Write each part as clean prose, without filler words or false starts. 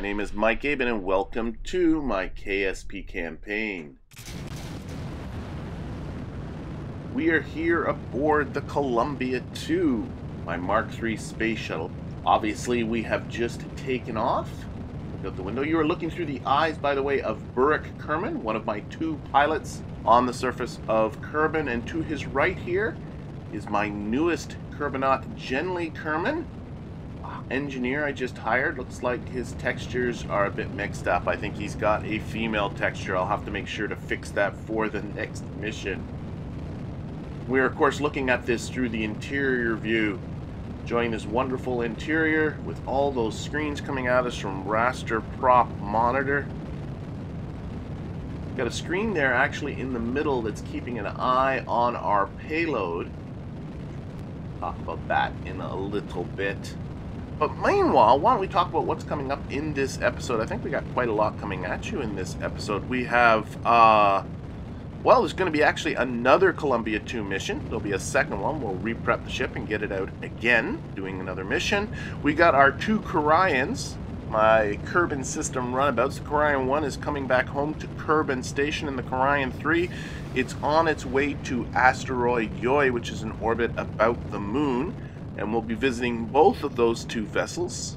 My name is Mike Aben and welcome to my KSP campaign. We are here aboard the Columbia 2, my Mark III space shuttle. Obviously, we have just taken off. Look out the window. You are looking through the eyes, by the way, of Burik Kerman, one of my two pilots on the surface of Kerbin. And to his right here is my newest Kerbonaut, Jenly Kerman. Engineer I just hired. Looks like his textures are a bit mixed up. I think he's got a female texture. I'll have to make sure to fix that for the next mission. We're of course looking at this through the interior view, enjoying this wonderful interior with all those screens coming at us from raster prop monitor. Got a screen there actually in the middle that's keeping an eye on our payload. Talk about that in a little bit. But meanwhile, why don't we talk about what's coming up in this episode? I think we got quite a lot coming at you in this episode. We have, well, there's going to be actually another Columbia 2 mission. There'll be a second one. We'll re-prep the ship and get it out again, doing another mission. We got our two Corians, my Kerbin system runabouts. The Corian 1 is coming back home to Kerbin Station, and the Corian 3, it's on its way to Asteroid Yoi, which is an orbit about the moon. And we'll be visiting both of those two vessels.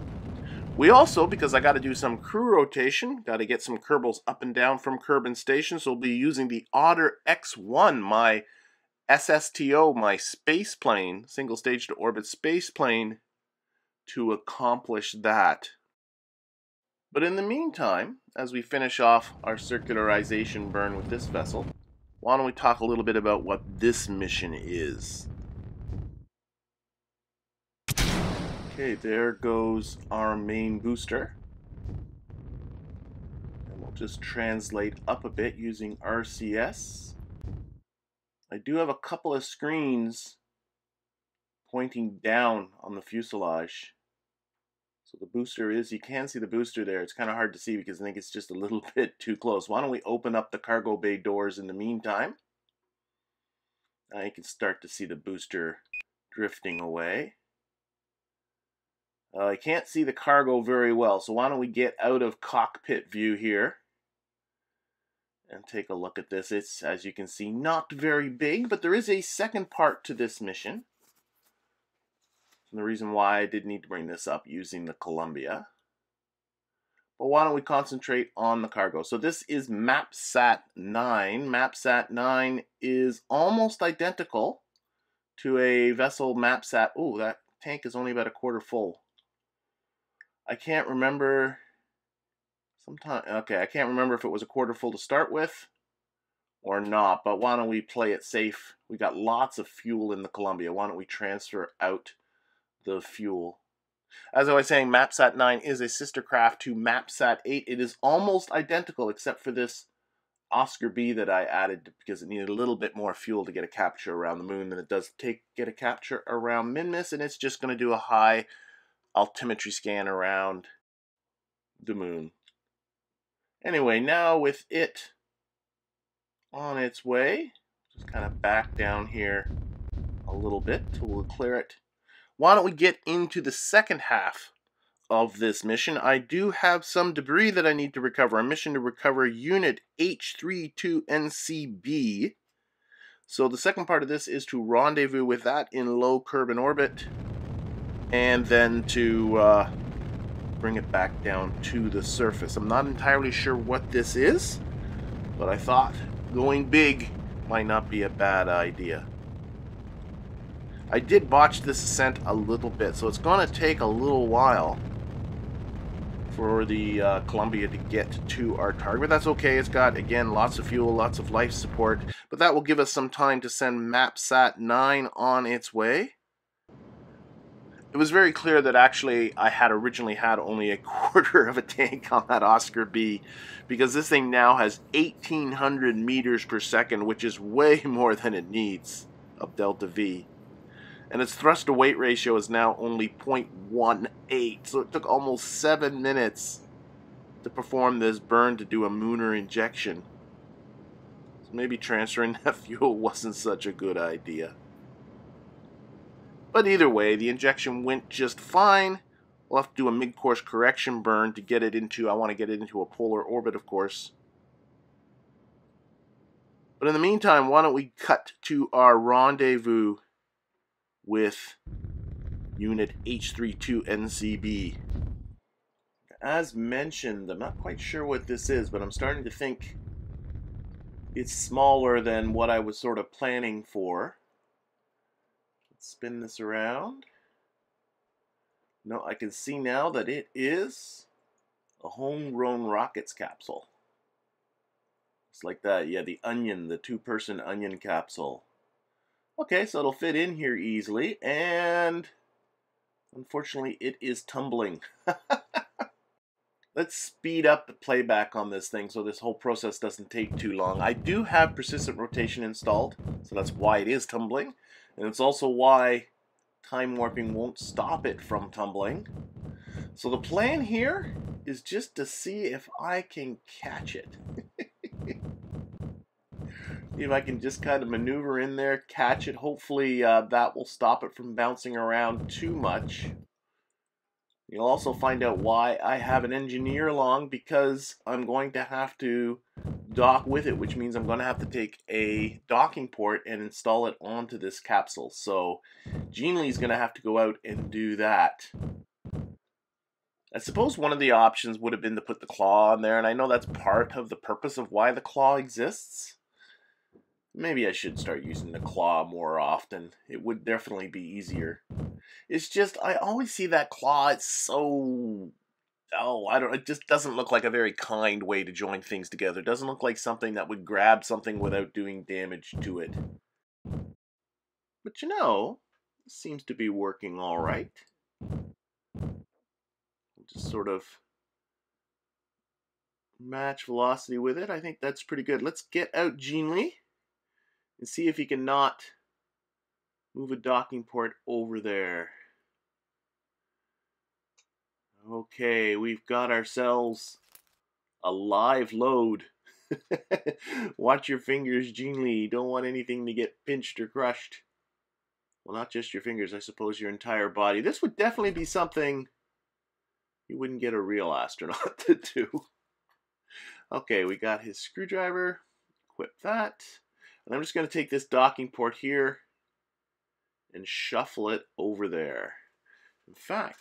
We also, because I got to do some crew rotation, got to get some Kerbals up and down from Kerbin Station, so we'll be using the Otter X-1, my SSTO, my space plane, single stage to orbit space plane, to accomplish that. But in the meantime, as we finish off our circularization burn with this vessel, why don't we talk a little bit about what this mission is? Okay, there goes our main booster. And we'll just translate up a bit using RCS. I do have a couple of screens pointing down on the fuselage. So the booster is, you can see the booster there. It's kind of hard to see because I think it's just a little bit too close. Why don't we open up the cargo bay doors in the meantime? Now you can start to see the booster drifting away. I can't see the cargo very well, so why don't we get out of cockpit view here and take a look at this. It's, as you can see, not very big, but there is a second part to this mission. And the reason why I did need to bring this up using the Columbia. But why don't we concentrate on the cargo? So this is MAPSAT-9. MAPSAT-9 is almost identical to a vessel MAPSAT. Ooh, that tank is only about a quarter full. I can't remember sometime, okay, I can't remember if it was a quarter full to start with or not, but why don't we play it safe? We got lots of fuel in the Columbia. Why don't we transfer out the fuel? As I was saying, MAPSAT-9 is a sister craft to MAPSAT-8. It is almost identical except for this Oscar B that I added because it needed a little bit more fuel to get a capture around the moon than it does to get a capture around Minmus, and it's just going to do a high altimetry scan around the moon. Anyway, now with it on its way, just kind of back down here a little bit till we'll clear it. Why don't we get into the second half of this mission? I do have some debris that I need to recover. A mission to recover Unit H32NCB. So the second part of this is to rendezvous with that in low Kerbin orbit, and then to bring it back down to the surface. I'm not entirely sure what this is, but I thought going big might not be a bad idea. I did botch this ascent a little bit, so it's going to take a little while for the Columbia to get to our target. But that's okay. It's got, again, lots of fuel, lots of life support, but that will give us some time to send MAPSAT-9 on its way. It was very clear that actually I had originally had only a quarter of a tank on that Oscar B, because this thing now has 1,800 meters per second, which is way more than it needs of delta V. And its thrust to weight ratio is now only 0.18, so it took almost 7 minutes to perform this burn to do a Mooner injection. So maybe transferring that fuel wasn't such a good idea. But either way, the injection went just fine. We'll have to do a mid-course correction burn to get it into, I want to get it into a polar orbit, of course. But in the meantime, why don't we cut to our rendezvous with Unit H32NCB. As mentioned, I'm not quite sure what this is, but I'm starting to think it's smaller than what I was sort of planning for. Let's spin this around. No, I can see now that it is a homegrown rockets capsule. It's like that, yeah, the Onion, the two-person Onion capsule. Okay, so it'll fit in here easily, and unfortunately it is tumbling. Let's speed up the playback on this thing so this whole process doesn't take too long. I do have persistent rotation installed, so that's why it is tumbling, and it's also why time warping won't stop it from tumbling. So the plan here is just to see if I can catch it. If I can just kind of maneuver in there, catch it. Hopefully that will stop it from bouncing around too much. You'll also find out why I have an engineer along, because I'm going to have to dock with it, which means I'm going to have to take a docking port and install it onto this capsule. So Jenly's going to have to go out and do that. I suppose one of the options would have been to put the claw on there, and I know that's part of the purpose of why the claw exists. Maybe I should start using the claw more often. It would definitely be easier. It's just, I always see that claw, it's so... oh, I don't, it just doesn't look like a very kind way to join things together. It doesn't look like something that would grab something without doing damage to it. But you know, it seems to be working all right. Just sort of match velocity with it. I think that's pretty good. Let's get out Jenly and see if he can not move a docking port over there. Okay, we've got ourselves a live load. Watch your fingers, Jenly. You don't want anything to get pinched or crushed. Well, not just your fingers, I suppose your entire body. This would definitely be something you wouldn't get a real astronaut to do. Okay, we got his screwdriver. Equip that. And I'm just going to take this docking port here and shuffle it over there. In fact,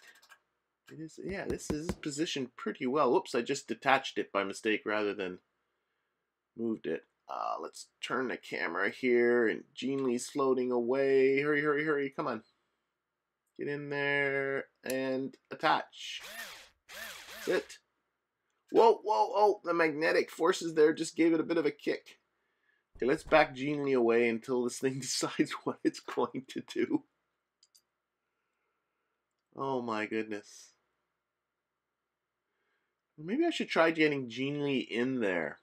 it is, yeah, this is positioned pretty well. Whoops, I just detached it by mistake rather than moved it. Let's turn the camera here, and Jenly's floating away. Hurry, hurry, hurry. Come on. Get in there and attach. That's it. Whoa, whoa, oh, the magnetic forces there just gave it a bit of a kick. Okay, let's back Jenly away until this thing decides what it's going to do. Oh my goodness. Maybe I should try getting Jenly in there.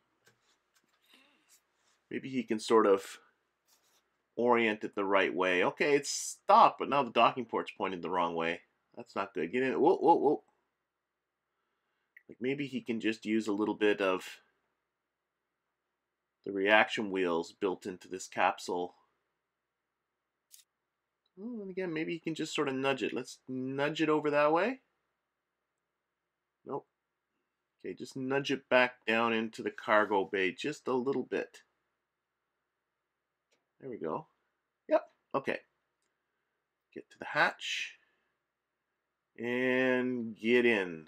Maybe he can sort of orient it the right way. Okay, it's stopped, but now the docking port's pointed the wrong way. That's not good. Get in. Whoa, whoa, whoa. Like maybe he can just use a little bit of the reaction wheels built into this capsule. Well, and again, maybe he can just sort of nudge it. Let's nudge it over that way. Nope. Okay, just nudge it back down into the cargo bay just a little bit. There we go. Yep. Okay. Get to the hatch. And get in.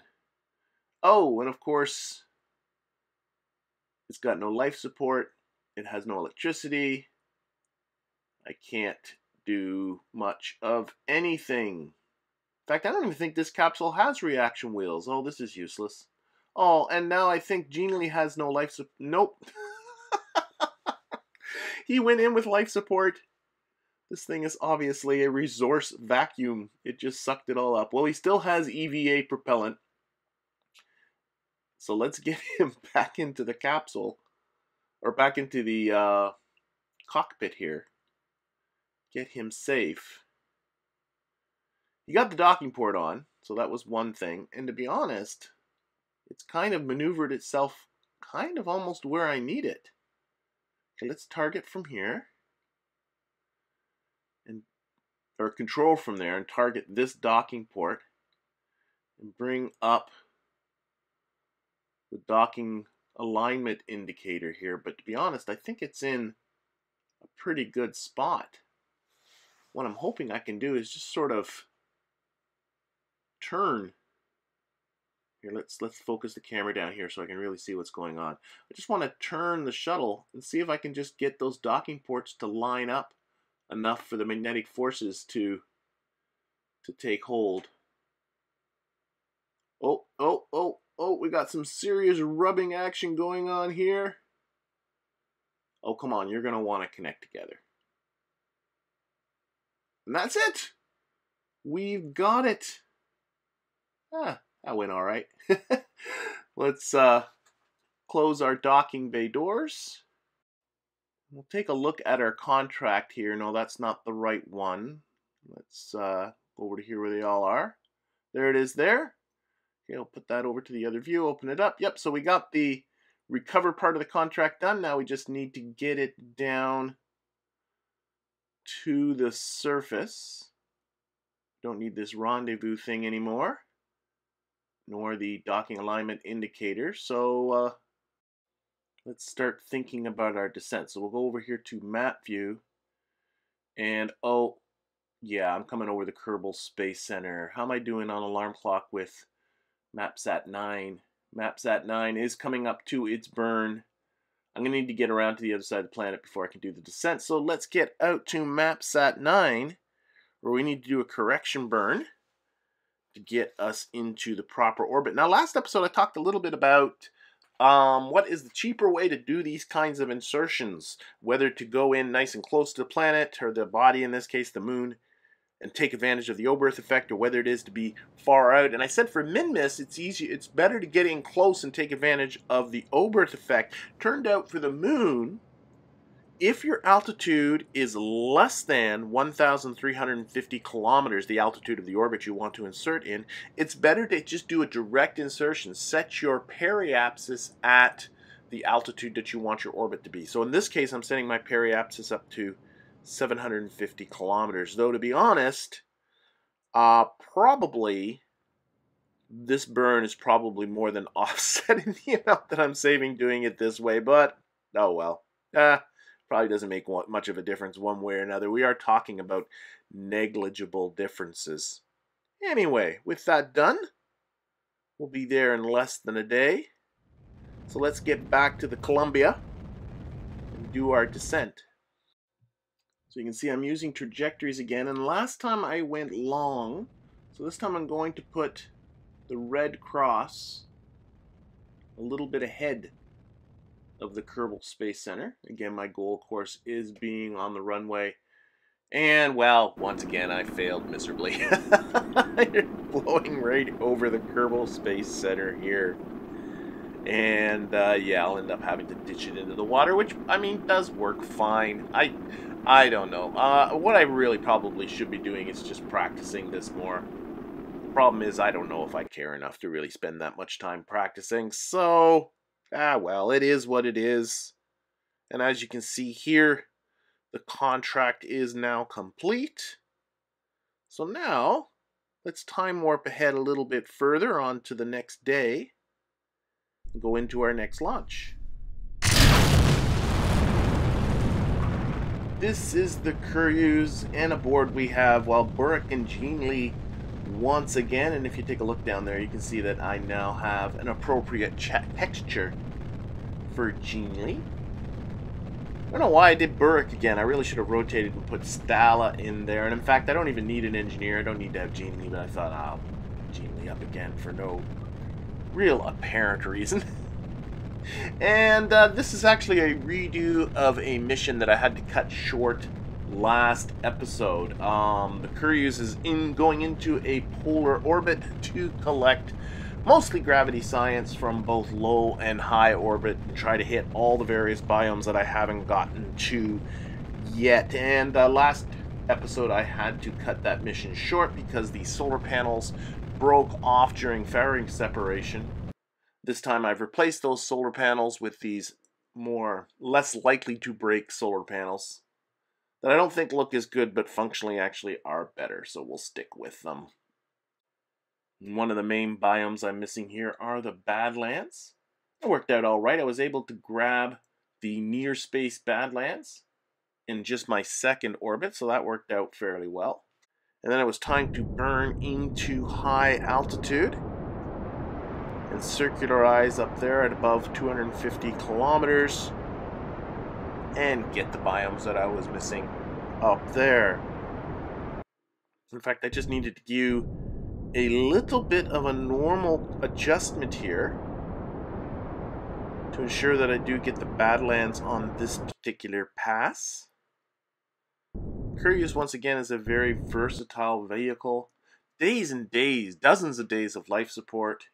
Oh, and of course, it's got no life support. It has no electricity. I can't do much of anything. In fact, I don't even think this capsule has reaction wheels. Oh, this is useless. Oh, and now I think Jenly has no life support. Nope. He went in with life support. This thing is obviously a resource vacuum. It just sucked it all up. Well, he still has EVA propellant. So let's get him back into the capsule. Or back into the cockpit here. Get him safe. He got the docking port on. So that was one thing. And to be honest, it's kind of maneuvered itself kind of almost where I need it. Okay, let's target from here, and or control from there, and target this docking port. and bring up the docking alignment indicator here, but to be honest, I think it's in a pretty good spot. What I'm hoping I can do is just sort of turn here. Let's focus the camera down here so I can really see what's going on. I just want to turn the shuttle and see if I can just get those docking ports to line up enough for the magnetic forces to take hold. Oh, we got some serious rubbing action going on here. Oh, come on, you're going to want to connect together. And that's it. We've got it. Ah, that went all right. Let's close our docking bay doors. We'll take a look at our contract here. No, that's not the right one. Let's go over to here where they all are. There it is there. Okay, I'll put that over to the other view, open it up. Yep, so we got the recover part of the contract done. Now we just need to get it down to the surface. Don't need this rendezvous thing anymore, nor the docking alignment indicator. So let's start thinking about our descent. So we'll go over here to map view, and oh yeah, I'm coming over the Kerbal Space Center. How am I doing on alarm clock with MAPSAT-9? MAPSAT-9 is coming up to its burn. I'm going to need to get around to the other side of the planet before I can do the descent. So let's get out to MAPSAT-9, where we need to do a correction burn to get us into the proper orbit. Now, last episode I talked a little bit about what is the cheaper way to do these kinds of insertions, whether to go in nice and close to the planet, or the body, in this case the moon, and take advantage of the Oberth effect, or whether it is to be far out. And I said for Minmus, it's better to get in close and take advantage of the Oberth effect. Turned out for the moon, if your altitude is less than 1,350 kilometers, the altitude of the orbit you want to insert in, it's better to just do a direct insertion. Set your periapsis at the altitude that you want your orbit to be. So in this case, I'm setting my periapsis up to 750 kilometers, though to be honest, probably this burn is probably more than offsetting the amount that I'm saving doing it this way, but oh well, probably doesn't make much of a difference one way or another. We are talking about negligible differences. Anyway, with that done, we'll be there in less than a day, so let's get back to the Columbia and do our descent. So you can see I'm using trajectories again, and last time I went long, so this time I'm going to put the red cross a little bit ahead of the Kerbal Space Center. Again, my goal, of course, is being on the runway, and well, once again, I failed miserably. You're blowing right over the Kerbal Space Center here, and yeah, I'll end up having to ditch it into the water, which, I mean, does work fine. I don't know. What I really probably should be doing is just practicing this more. The problem is I don't know if I care enough to really spend that much time practicing. So, well, it is what it is. And as you can see here, the contract is now complete. So now, let's time warp ahead a little bit further on to the next day and go into our next launch. This is the Curew's, and aboard we have, well, Burik and Jenly once again. And if you take a look down there, you can see that I now have an appropriate texture for Jenly. I don't know why I did Burik again. I really should have rotated and put Stala in there. And in fact, I don't even need an engineer. I don't need to have Jenly, but I thought I'll Jenly up again for no real apparent reason. And this is actually a redo of a mission that I had to cut short last episode. The Curew's is going into a polar orbit to collect mostly gravity science from both low and high orbit and try to hit all the various biomes that I haven't gotten to yet. And last episode I had to cut that mission short because the solar panels broke off during firing separation. This time I've replaced those solar panels with these less likely to break solar panels that I don't think look as good, but functionally actually are better, so we'll stick with them. One of the main biomes I'm missing here are the Badlands. It worked out all right. I was able to grab the near space Badlands in just my second orbit, so that worked out fairly well. And then it was time to burn into high altitude and circularize up there at above 250 kilometers and get the biomes that I was missing up there. In fact, I just needed to do a little bit of a normal adjustment here to ensure that I do get the Badlands on this particular pass. Curew, once again, is a very versatile vehicle. Days and days, dozens of days of life support,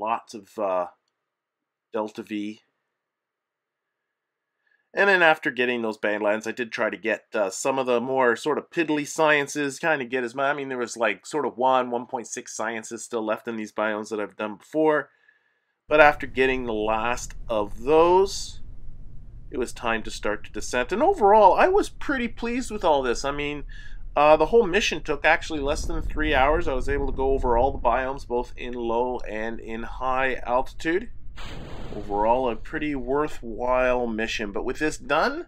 lots of Delta V. And then after getting those Badlands, I did try to get some of the more sort of piddly sciences, kind of get as much. I mean, there was like sort of 1.6 sciences still left in these biomes that I've done before. But after getting the last of those, it was time to start to descent. And overall, I was pretty pleased with all this. I mean, the whole mission took actually less than 3 hours. I was able to go over all the biomes, both in low and in high altitude. Overall, a pretty worthwhile mission. But with this done, it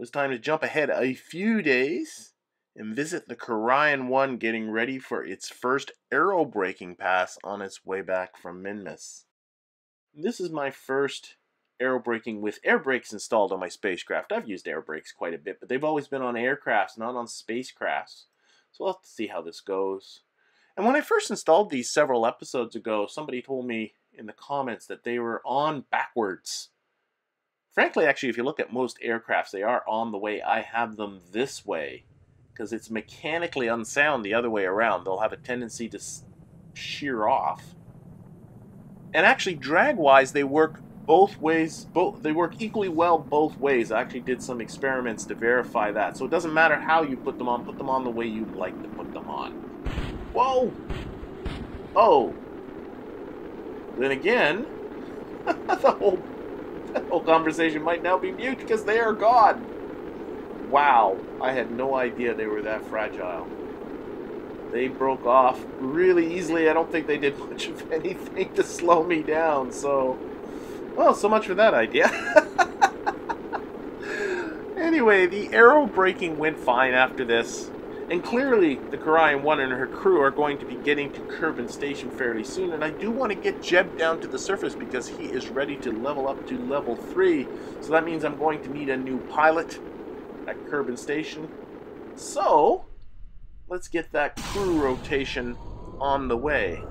was time to jump ahead a few days and visit the Corian 1, getting ready for its first aerobraking pass on its way back from Minmus. This is my first aerobraking with air brakes installed on my spacecraft. I've used air brakes quite a bit, but they've always been on aircrafts, not on spacecrafts. So we'll have to see how this goes. And when I first installed these several episodes ago, somebody told me in the comments that they were on backwards. Frankly, actually, if you look at most aircrafts, they are on the way I have them this way, because it's mechanically unsound the other way around. They'll have a tendency to shear off. And actually, drag-wise, they work both ways. They work equally well both ways. I actually did some experiments to verify that. So it doesn't matter how you put them on the way you'd like to put them on. Whoa! Oh! Then again, that whole conversation might now be mute because they are gone. Wow, I had no idea they were that fragile. They broke off really easily. I don't think they did much of anything to slow me down, so... Well, so much for that idea. Anyway, the aerobraking went fine after this. And clearly, the Corian 1 and her crew are going to be getting to Kerbin Station fairly soon. And I do want to get Jeb down to the surface because he is ready to level up to level 3. So that means I'm going to need a new pilot at Kerbin Station. So, let's get that crew rotation on the way.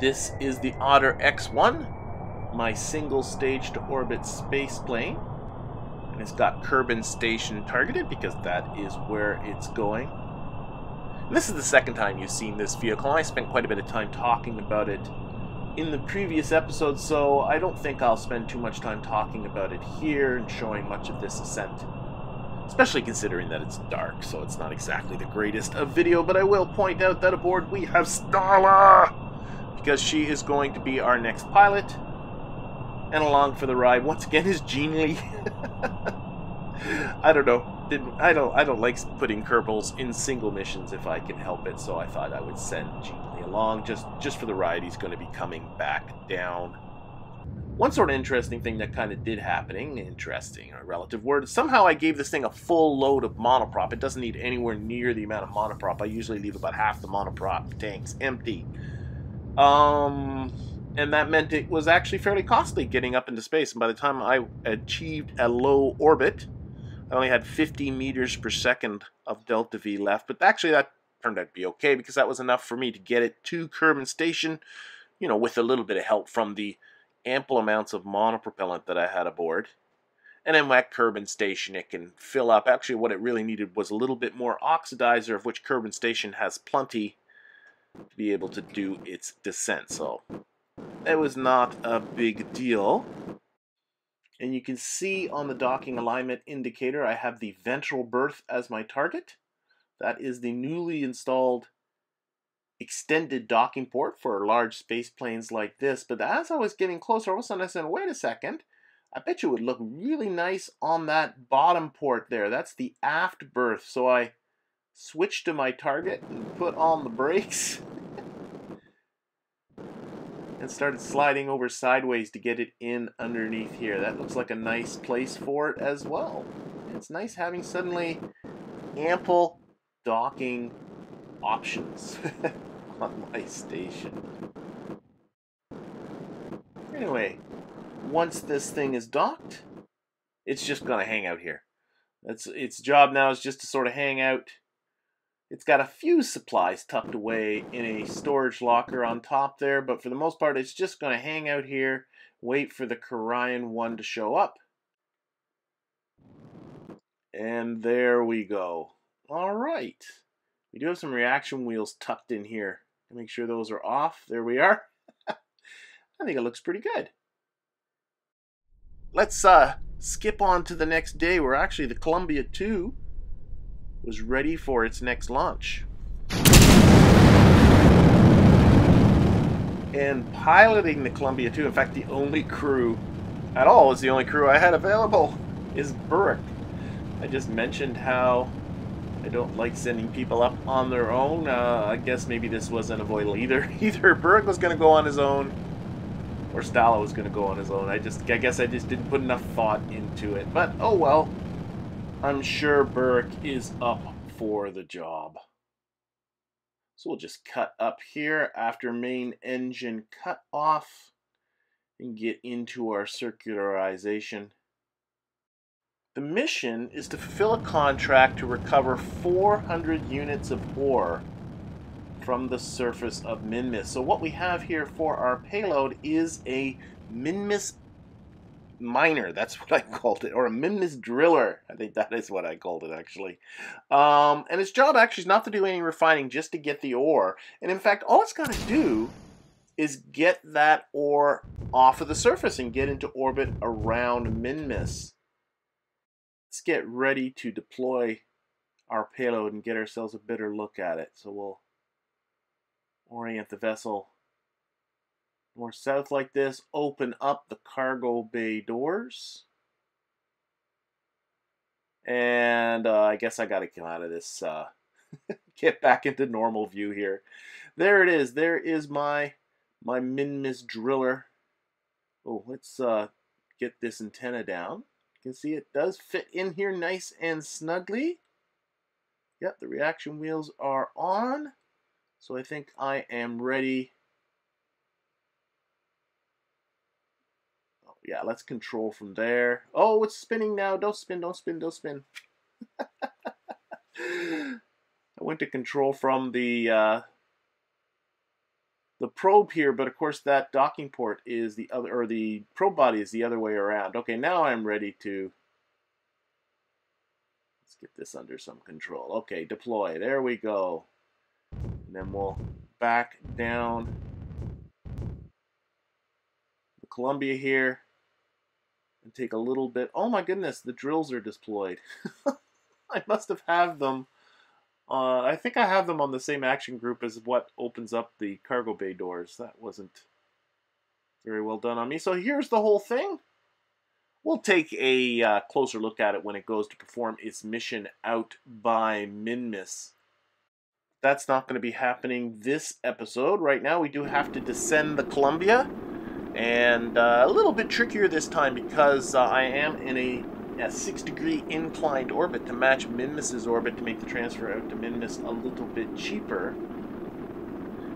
This is the Otter X-1, my single stage to orbit space plane. And it's got Kerbin Station targeted because that is where it's going. And this is the second time you've seen this vehicle. I spent quite a bit of time talking about it in the previous episode, so I don't think I'll spend too much time talking about it here and showing much of this ascent. Especially considering that it's dark, so it's not exactly the greatest of video, but I will point out that aboard we have Starla! Because she is going to be our next pilot. And along for the ride, once again, is Jenly. I don't know. I don't like putting Kerbals in single missions if I can help it, so I thought I would send Jenly along just for the ride. He's going to be coming back down. One sort of interesting thing that kind of did happening, interesting, a relative word, somehow I gave this thing a full load of monoprop. It doesn't need anywhere near the amount of monoprop. I usually leave about half the monoprop tanks empty. And that meant it was actually fairly costly getting up into space. And by the time I achieved a low orbit, I only had 50 meters per second of Delta V left. But actually that turned out to be okay because that was enough for me to get it to Kerbin Station, you know, with a little bit of help from the ample amounts of monopropellant that I had aboard. And then at Kerbin Station it can fill up. Actually what it really needed was a little bit more oxidizer, of which Kerbin Station has plenty to be able to do its descent. So it was not a big deal. And you can see on the docking alignment indicator I have the ventral berth as my target. That is the newly installed extended docking port for large space planes like this. But as I was getting closer, all of a sudden I said, wait a second, I bet you it would look really nice on that bottom port there. That's the aft berth. So I switched to my target and put on the brakes and started sliding over sideways to get it in underneath here. That looks like a nice place for it as well. It's nice having suddenly ample docking options on my station. Anyway, once this thing is docked, it's just going to hang out here. That's its job now, is just to sort of hang out. It's got a few supplies tucked away in a storage locker on top there, but for the most part, it's just going to hang out here, wait for the Corian 1 to show up. And there we go. All right. We do have some reaction wheels tucked in here. Make sure those are off. There we are. I think it looks pretty good. Let's skip on to the next day, where actually the Columbia 2 was ready for its next launch. And piloting the Columbia 2, in fact the only crew at all, is the only crew I had available, is Burik. I just mentioned how I don't like sending people up on their own. I guess maybe this wasn't avoidable either. Either Burik was going to go on his own, or Stala was going to go on his own. I guess I just didn't put enough thought into it. But oh well, I'm sure Burik is up for the job. So we'll just cut up here after main engine cut off and get into our circularization. The mission is to fulfill a contract to recover 400 units of ore from the surface of Minmus. So what we have here for our payload is a Minmus Miner, that's what I called it, or a Minmus Driller. I think that is what I called it, actually. And its job actually is not to do any refining, just to get the ore. And in fact, all it's got to do is get that ore off of the surface and get into orbit around Minmus. Let's get ready to deploy our payload and get ourselves a better look at it. So we'll orient the vessel more south like this, open up the cargo bay doors, and I guess I gotta come out of this, get back into normal view here. There it is. There is my Minmus Driller. Oh, let's get this antenna down. You can see it does fit in here nice and snugly. Yep, the reaction wheels are on. So I think I am ready. Oh, yeah, let's control from there. Oh, it's spinning now. Don't spin, don't spin, don't spin. I went to control from the probe here, but of course that docking port is the other, or the probe body is the other way around. Okay, now I'm ready to. Let's get this under some control. Okay, deploy. There we go. Then we'll back down the Columbia here and take a little bit. Oh my goodness, the drills are deployed. I must have had them. I think I have them on the same action group as what opens up the cargo bay doors. That wasn't very well done on me. So here's the whole thing. We'll take a closer look at it when it goes to perform its mission out by Minmus. That's not going to be happening this episode. Right now we do have to descend the Columbia, and a little bit trickier this time because I am in a 6-degree inclined orbit to match Minmus's orbit to make the transfer out to Minmus a little bit cheaper.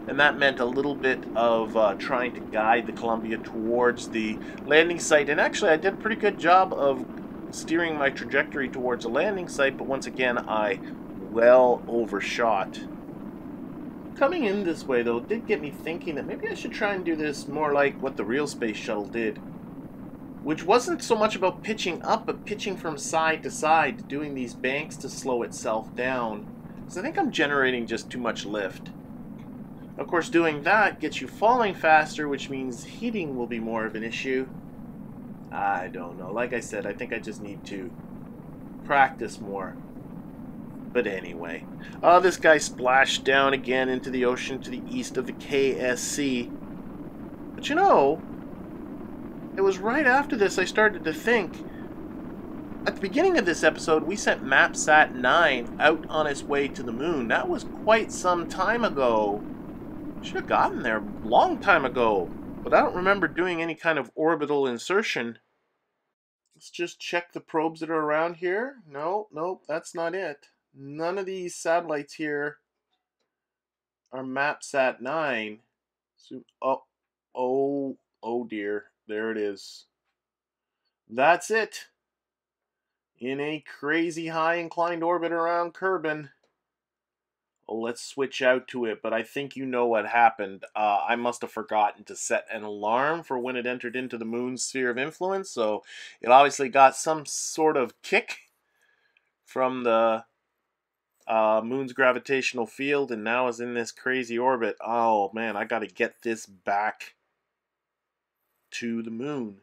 And that meant a little bit of trying to guide the Columbia towards the landing site, and actually I did a pretty good job of steering my trajectory towards the landing site, but once again I well overshot. Coming in this way, though, did get me thinking that maybe I should try and do this more like what the real space shuttle did, which wasn't so much about pitching up, but pitching from side to side, doing these banks to slow itself down, because I think I'm generating just too much lift. Of course, doing that gets you falling faster, which means heating will be more of an issue. I don't know. Like I said, I think I just need to practice more. But anyway, this guy splashed down again into the ocean to the east of the KSC. But you know, it was right after this I started to think. At the beginning of this episode, we sent MAPSAT-9 out on its way to the moon. That was quite some time ago. Should have gotten there a long time ago. But I don't remember doing any kind of orbital insertion. Let's just check the probes that are around here. No, nope, that's not it. None of these satellites here are MAPSAT-9. So, oh dear. There it is. That's it. In a crazy high inclined orbit around Kerbin. Oh, let's switch out to it, but I think you know what happened. I must have forgotten to set an alarm for when it entered into the moon's sphere of influence, so it obviously got some sort of kick from the moon's gravitational field and now is in this crazy orbit. Oh man, I gotta get this back to the moon.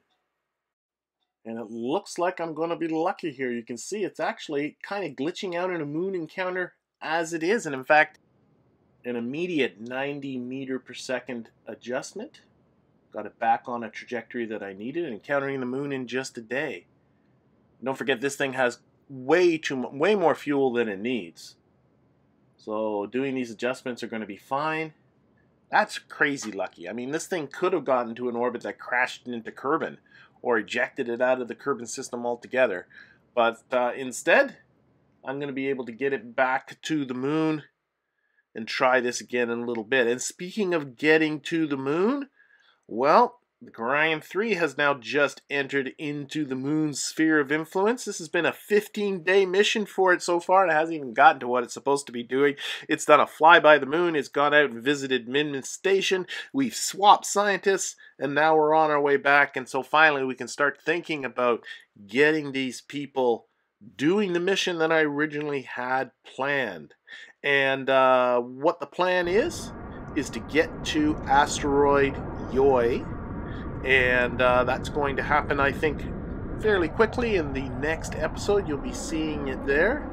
And it looks like I'm going to be lucky here. You can see it's actually kind of glitching out in a moon encounter as it is. And in fact, an immediate 90 m/s adjustment. Got it back on a trajectory that I needed, encountering the moon in just a day. Don't forget, this thing has way more fuel than it needs. So doing these adjustments are going to be fine. That's crazy lucky. I mean, this thing could have gotten to an orbit that crashed into Kerbin, or ejected it out of the Kerbin system altogether. But instead, I'm going to be able to get it back to the moon and try this again in a little bit. And speaking of getting to the moon, well, the Corian 3 has now just entered into the moon's sphere of influence. This has been a 15-day mission for it so far, and it hasn't even gotten to what it's supposed to be doing. It's done a fly by the moon. It's gone out and visited Minmus Station. We've swapped scientists, and now we're on our way back. And so finally we can start thinking about getting these people doing the mission that I originally had planned. And what the plan is to get to Asteroid Yoi. And that's going to happen, I think, fairly quickly. In the next episode, you'll be seeing it there.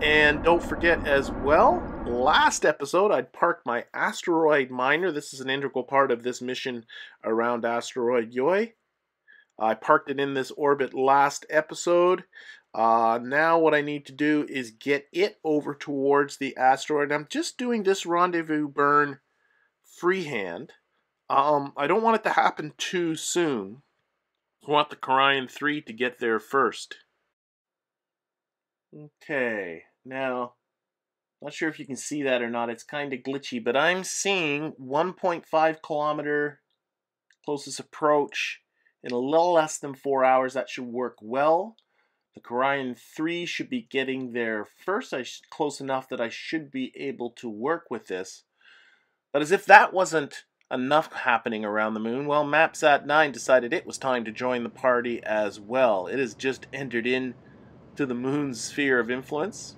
And don't forget as well, last episode, I parked my Asteroid Miner. This is an integral part of this mission around Asteroid Yoi. I parked it in this orbit last episode. Now what I need to do is get it over towards the asteroid. I'm just doing this rendezvous burn freehand. I don't want it to happen too soon. I want the Corian 3 to get there first. Okay, now, not sure if you can see that or not. It's kind of glitchy, but I'm seeing 1.5 km closest approach in a little less than 4 hours. That should work well. The Corian 3 should be getting there first. Close enough that I should be able to work with this. But as if that wasn't enough happening around the moon, well, MAPSAT-9 decided it was time to join the party as well. It has just entered in to the moon's sphere of influence.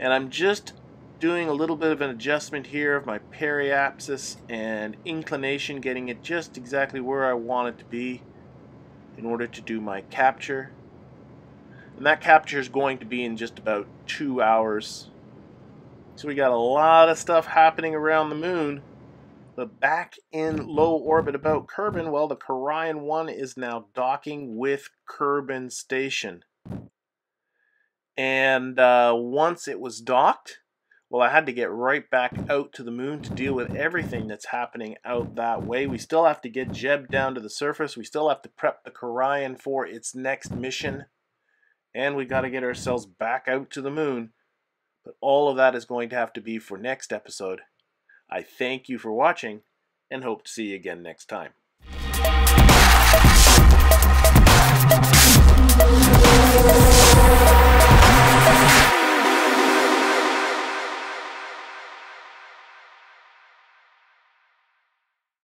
And I'm just doing a little bit of an adjustment here of my periapsis and inclination, getting it just exactly where I want it to be in order to do my capture. And that capture is going to be in just about 2 hours. So we got a lot of stuff happening around the moon. But back in low orbit about Kerbin, well, the Corian 1 is now docking with Kerbin Station. And once it was docked, well, I had to get right back out to the moon to deal with everything that's happening out that way. We still have to get Jeb down to the surface. We still have to prep the Corian for its next mission. And we got to get ourselves back out to the moon. But all of that is going to have to be for next episode. I thank you for watching and hope to see you again next time.